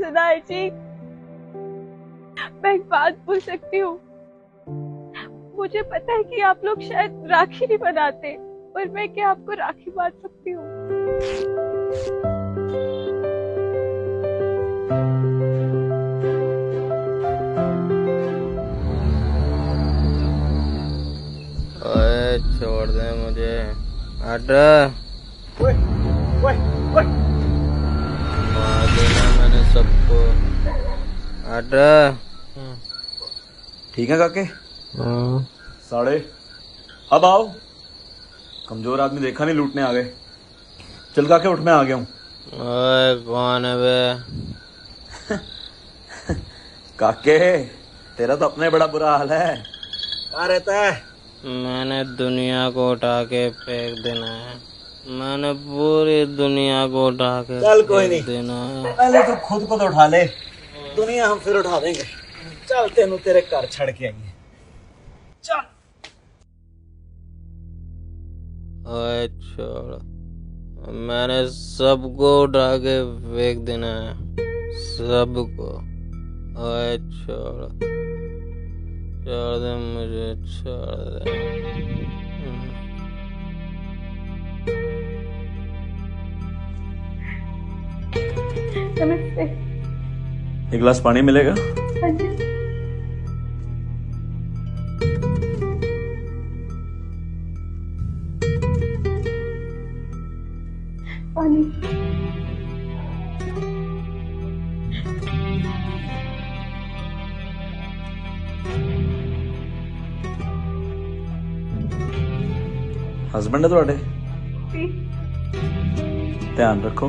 सुना जी, मैं एक बात बोल सकती हूँ, मुझे पता है कि आप लोग शायद राखी नहीं बनाते, पर मैं क्या आपको राखी बांध सकती हूँ? छोड़ दे मुझे। मैंने सबको ठीक है काके। साढ़े अब आओ, कमजोर आदमी देखा नहीं, लूटने आ गए। चल काके उठ, मैं आ गया हूँ। कौन है बे? काके तेरा तो अपने बड़ा बुरा हाल है, कहाँ रहता है? मैंने दुनिया को उठा के फेंक देना है, मैंने पूरी दुनिया को उठा के फेंक देना है। पहले तो खुद को तो उठा ले, दुनिया हम फिर उठा देंगे। चल तेनू तेरे घर छड़ के आएंगे। चल ओए छोड़, मैंने सबको उठा के फेंक देना है, सबको। ओए छोड़, छोड़ दे मुझे, छोड़ दे। नमस्ते। एक गिलास पानी मिलेगा? हाँ जी। पानी। हस्बैंड है थोड़े, ध्यान रखो।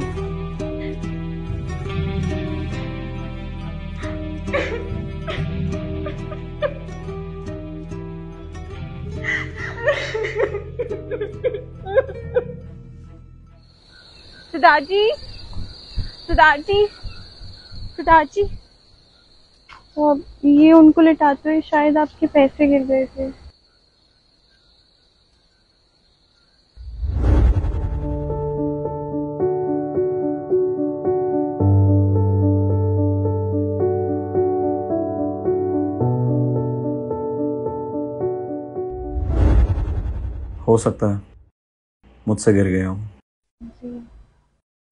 सुदाजी, सुदाजी, सुदाजी, ये उनको लिटाते हुए शायद आपके पैसे गिर गए थे। हो सकता है मुझसे गिर गया हूँ।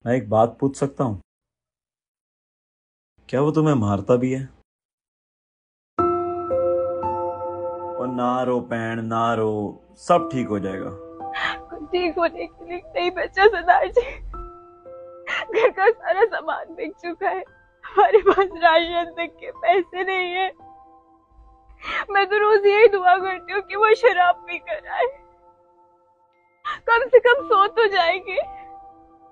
मैं एक बात पूछ सकता हूँ? क्या वो तुम्हें मारता भी है? और ना रो पैण, ना रो, सब ठीक हो जाएगा। ठीक होने के लिए नहीं बचा सदाजी, घर का सारा सामान बिक चुका है, हमारे पास राशन तक के पैसे नहीं है। मैं तो रोज यही दुआ करती हूँ कि वो शराब पीकर आए, कम से कम सो तो जाएंगे।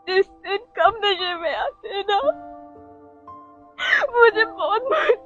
जिस दिन कम नशे में आते ना, मुझे बहुत मार